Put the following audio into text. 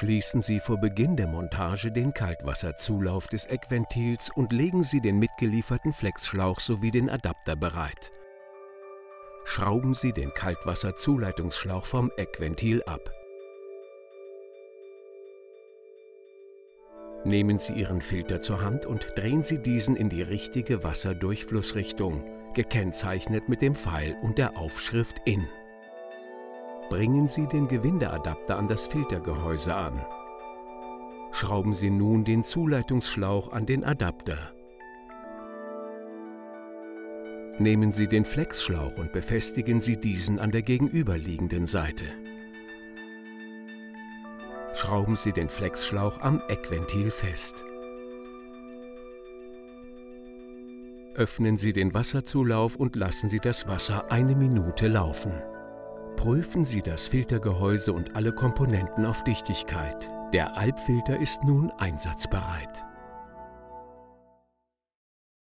Schließen Sie vor Beginn der Montage den Kaltwasserzulauf des Eckventils und legen Sie den mitgelieferten Flexschlauch sowie den Adapter bereit. Schrauben Sie den Kaltwasserzuleitungsschlauch vom Eckventil ab. Nehmen Sie Ihren Filter zur Hand und drehen Sie diesen in die richtige Wasserdurchflussrichtung, gekennzeichnet mit dem Pfeil und der Aufschrift IN. Bringen Sie den Gewindeadapter an das Filtergehäuse an. Schrauben Sie nun den Zuleitungsschlauch an den Adapter. Nehmen Sie den Flexschlauch und befestigen Sie diesen an der gegenüberliegenden Seite. Schrauben Sie den Flexschlauch am Eckventil fest. Öffnen Sie den Wasserzulauf und lassen Sie das Wasser 1 Minute laufen. Prüfen Sie das Filtergehäuse und alle Komponenten auf Dichtigkeit. Der Albfilter ist nun einsatzbereit.